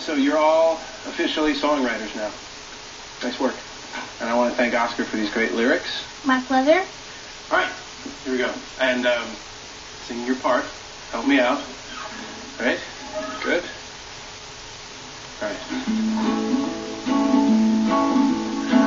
So you're all officially songwriters now. Nice work. And I want to thank Oscar for these great lyrics. My pleasure. All right, here we go. And sing your part. Help me out. All right? Good. All right.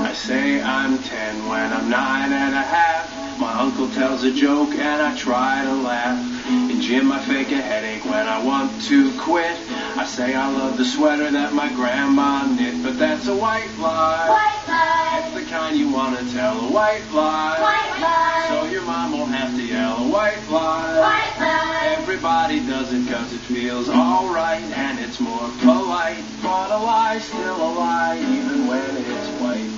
I say I'm 10 when I'm 9 and a half. My uncle tells a joke and I try to laugh. In gym I fake a headache when I want to quit. I say I love the sweater that my grandma knit, but that's a white lie. White lie. It's the kind you want to tell, a white lie. White lie. So your mom won't have to yell, a white lie. White lie. Everybody does it because it feels alright and it's more polite. But a lie's still a lie even when it's white.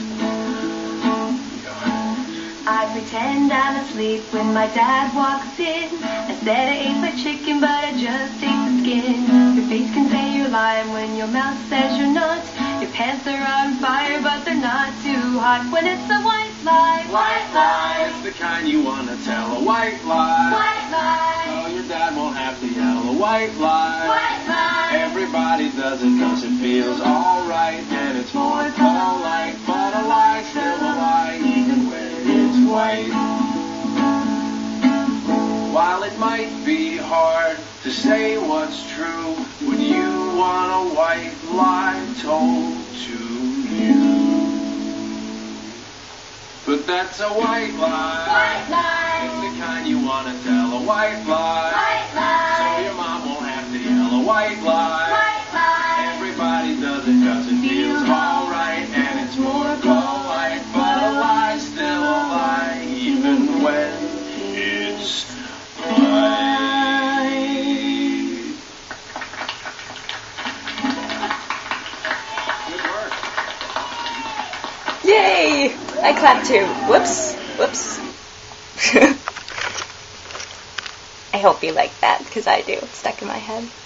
I pretend I'm asleep when my dad walks in. I said I ate my chicken, but I just ate the skin. Your face can say you're lying when your mouth says you're not. Your pants are on fire, but they're not too hot. When it's a white lie, white lie. It's the kind you want to tell, a white lie. White lie. So your dad won't have to yell, a white lie. White lie. Everybody does it because it feels alright, and it's more polite. But a lie's still a lie, even when white. While it might be hard to say what's true, would you want a white lie told to you? But that's a white lie. White lie. It's the kind you want to tell, a white lie. White lie. So your mom won't have to yell, a white lie. White lie. Everybody does it because it feels alright and it's more polite, but a lie's still a lie even when it's right. Good work. Yay! I clapped too. Whoops. Whoops. I hope you like that because I do. It's stuck in my head.